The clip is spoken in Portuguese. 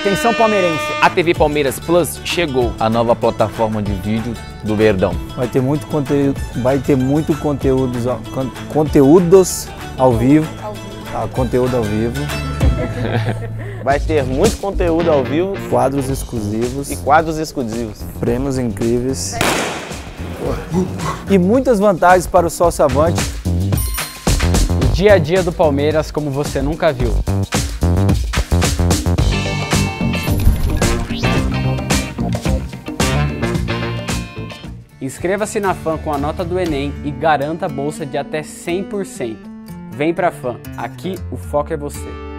Atenção palmeirense, a TV Palmeiras Plus chegou. A nova plataforma de vídeo do Verdão. Vai ter muito conteúdo ao vivo. Vai ter muito conteúdo ao vivo. Quadros exclusivos. Prêmios incríveis. E muitas vantagens para o sócio-avante. O dia a dia do Palmeiras como você nunca viu. Inscreva-se na FAM com a nota do Enem e garanta a bolsa de até 100%. Vem pra FAM, aqui o foco é você.